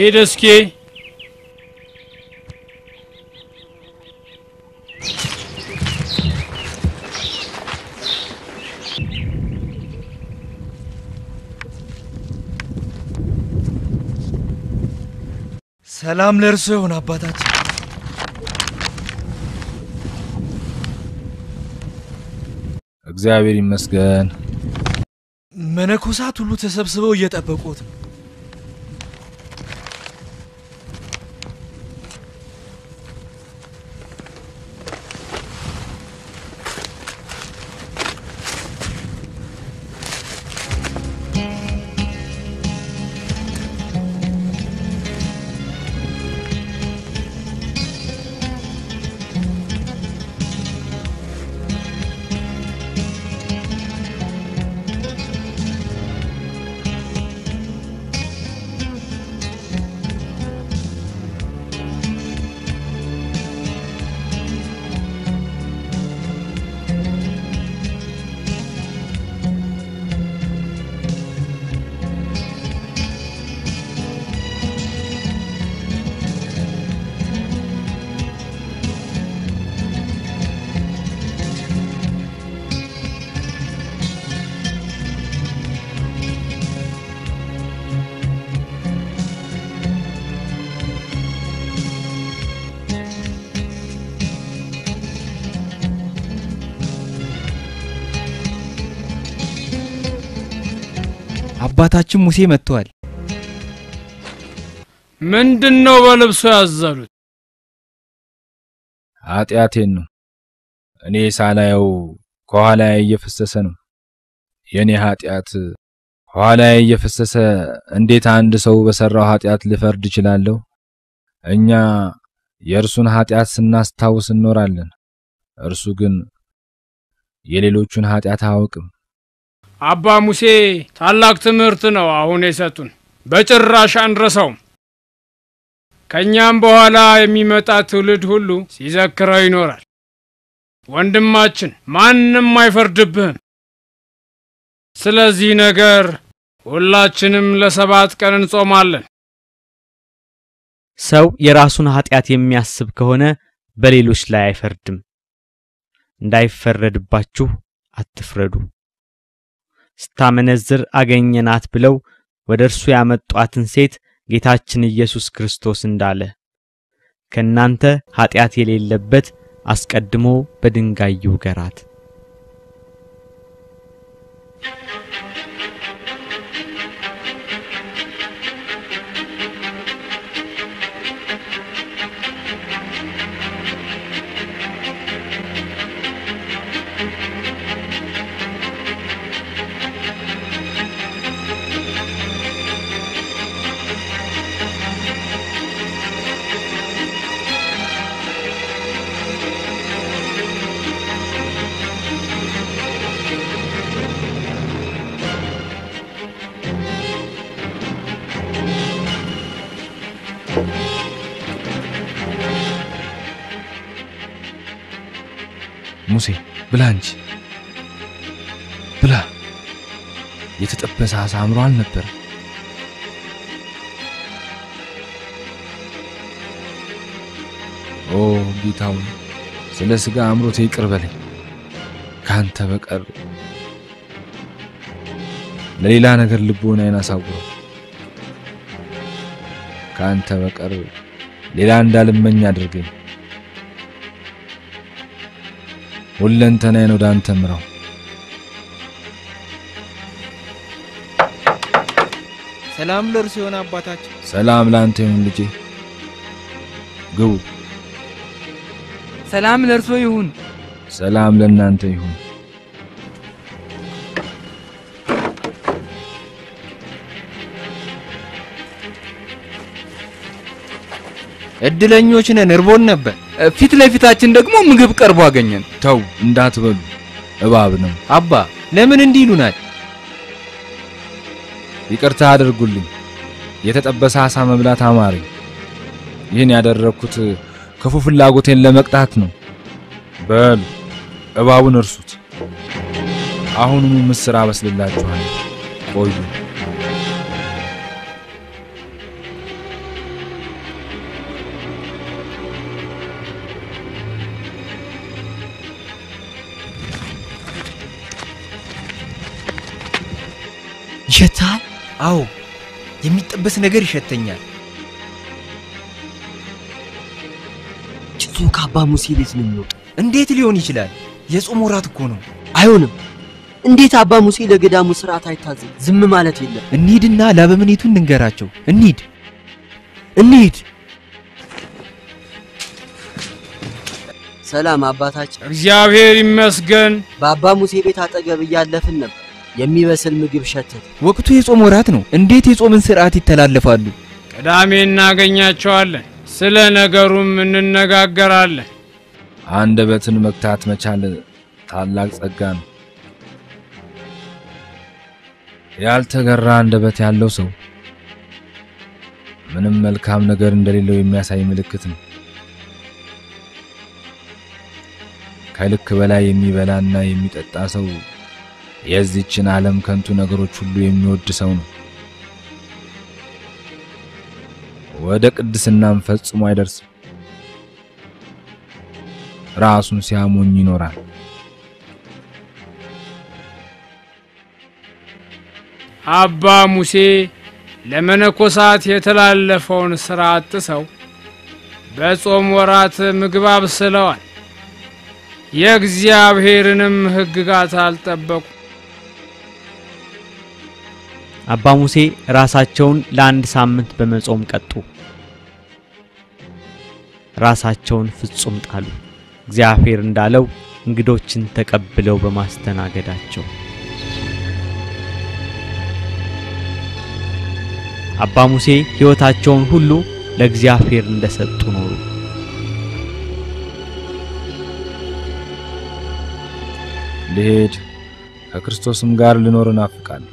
ሄደስኪ ሰላም ለርሱ የሆነ አባታችን። እግዚአብሔር ይመስገን። መነኮሳት ሁሉ ተሰብስበው እየጠበቁት ነው። አባታችን ሙሴ መጥቷል። ምንድነው በልብሱ ያዘሉት? ኃጢያቴን ነው። እኔ ሳላየው ኋላዬ እየፈሰሰ ነው። የኔ ኃጢያት ኋላዬ እየፈሰሰ እንዴት አንድ ሰው በሰራው ኃጢያት ሊፈርድ ይችላል? እኛ የርሱን ኃጢያት ስናስታውስ እንኖራለን። እርሱ ግን የሌሎችን ኃጢያት አያውቅም። አባ ሙሴ ታላቅ ትምህርት ነው አሁን የሰጡን። በጭራሽ አንረሳው። ከኛም በኋላ የሚመጣ ትውልድ ሁሉ ሲዘክረው ይኖራል። ወንድማችን ማንንም አይፈርድብህም። ስለዚህ ነገር ሁላችንም ለሰባት ቀን እንጾማለን ሰው የራሱን ኃጢአት የሚያስብ ከሆነ በሌሎች ላይ አይፈርድም እንዳይፈረድባችሁ አትፍረዱ ስታመነዝር አገኘናት ብለው ወደርሱ ያመጣዋትን ሴት ጌታችን ኢየሱስ ክርስቶስ እንዳለ ከናንተ ኃጢአት የሌለበት አስቀድሞ በድንጋይ ይውገራት ሙሴ ብላንች ብላ የተጠበሰ አሳምሯል ነበር ኦ ጌታው ስለስጋ አምሮት ይቅርበልኝ ካንተ በቀር ለሌላ ነገር ልቦን አይናሳውሩ ካንተ በቀር ሌላ እንዳልመኝ አድርገኝ ሁለንተና ነው ዳንተ ምራው ሰላም ለርሱ የሆነ አባታችን ሰላም ላንተ ይሁን ልጄ ግቡ ሰላም ለርሱ ይሁን ሰላም ለናንተ ይሁን እድለኞች ነን እርቦን ነበር ፊት ለፊታችን ደግሞ ምግብ ቀርቦ አገኘን ተው እንዳትበሉ እባብ ነው አባ ለምን እንዲሉናል ይቅርታ አድርጉልኝ የተጠበሰ አሳ መብላት አማሪ ይሄን ያደረኩት ክፉ ፍላጎቴን ለመቅጣት ነው በል እባቡን እርሱት አሁንም ምስር አበስልላችኋል ቆዩ ይሸታል አው የሚጠበስ ነገር ይሸተኛል ጭሱ ካባ ሙሴ ቤት ነው የሚወጣ እንዴት ሊሆን ይችላል የጾም ወራት እኮ ነው አይሆንም እንዴት አባ ሙሴ ለገዳሙ ስርዓት አይታዘዝ ዝም ማለት የለም እንሂድና ላበምኔቱን እንንገራቸው እንሂድ ሰላም አባታችን እግዚአብሔር ይመስገን ባባ ሙሴ ቤት አጠገብ ያለፈን ነበር የሚበስል ምግብ ሸተተ ወቅቱ የጾም ወራት ነው እንዴት የጾምን ስርዓት ይተላለፋሉ ቀዳሜና አገኛቸዋለን ስለ ነገሩም እንነጋገራለን አንደበትን መክታት መቻል ታላቅ ጸጋ ነው ያልተገራ አንደበት ያለው ሰው ምንም መልካም ነገር እንደሌለው የሚያሳይ ምልክት ነው ከልክ በላይ የሚበላና የሚጠጣ ሰው የዚህችን ዓለም ከንቱ ነገሮች ሁሉ የሚወድ ሰው ነው ወደ ቅድስናም ፈጽሞ አይደርስም ራሱን ሲያሞኝ ይኖራል አባ ሙሴ ለመነኮሳት የተላለፈውን ሥርዓት ሰው በጾም ወራት ምግብ አብስለዋል የእግዚአብሔርንም ሕግጋት አልጠበቁ አባ ሙሴ ራሳቸውን ለአንድ ሳምንት በመጾም ቀጡ ራሳቸውን ፍጹም ጣሉ እግዚአብሔር እንዳለው እንግዶችን ተቀብለው በማስተናገዳቸው አባ ሙሴ ሕይወታቸውን ሁሉ ለእግዚአብሔር እንደሰጡ ኖሩ ልሄድ ከክርስቶስም ጋር ልኖር ናፍቃለሁ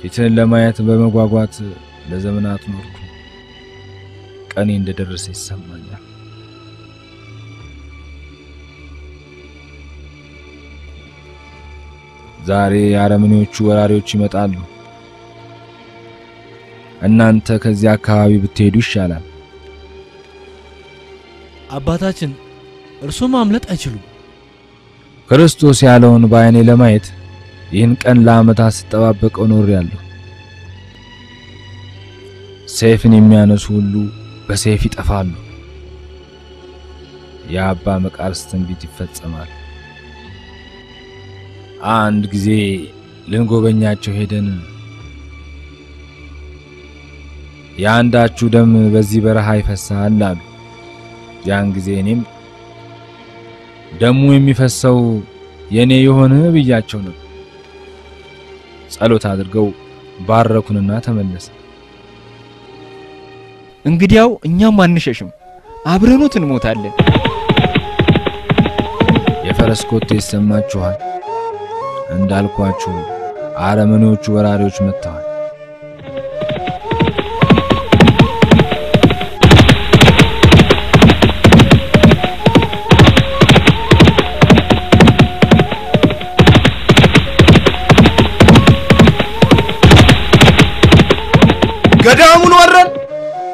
ፊትን ለማየት በመጓጓት ለዘመናት ኖርኩ። ቀኔ እንደደረሰ ይሰማኛል። ዛሬ ያረመኔዎቹ ወራሪዎች ይመጣሉ። እናንተ ከዚያ አካባቢ ብትሄዱ ይሻላል። አባታችን እርሱ ማምለጥ አይችሉም። ክርስቶስ ያለውን ባይኔ ለማየት ይህን ቀን ለዓመታት ተጠባበቀው ኖሬያለሁ። ሰይፍን የሚያነሱ ሁሉ በሰይፍ ይጠፋሉ። የአባ መቃርስ ትንቢት ይፈጸማል። አንድ ጊዜ ልንጎበኛቸው ሄደን ያንዳችሁ ደም በዚህ በረሃ ይፈሳል አሉ። ያን ጊዜ እኔም ደሙ የሚፈሰው የኔ ይሆነ ብያቸው ነው። ጸሎት አድርገው ባረኩንና ተመለሰ። እንግዲያው እኛም አንሸሽም፣ አብረኑት እንሞታለን። የፈረስ ኮቴ ይሰማችኋል። እንዳልኳችሁ አረመኔዎቹ ወራሪዎች መጥተዋል። ገዳሙን ወረን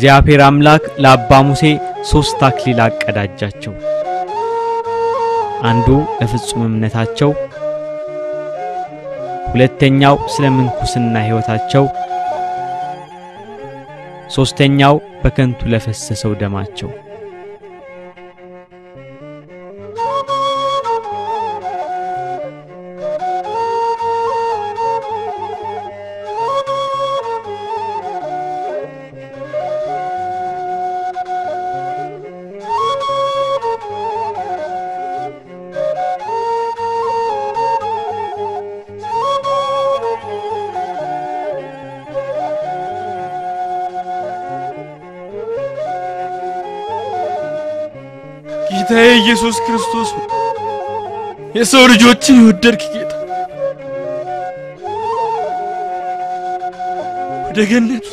እግዚአብሔር አምላክ ለአባ ሙሴ 3 አክሊል አቀዳጃቸው። አንዱ ለፍጹም እምነታቸው፣ ሁለተኛው ስለምንኩስና ሕይወታቸው፣ ሶስተኛው በከንቱ ለፈሰሰው ደማቸው። ኢየሱስ ክርስቶስ የሰው ልጆችን ይወደድክ ጌታ፣ ወደ ገነቱ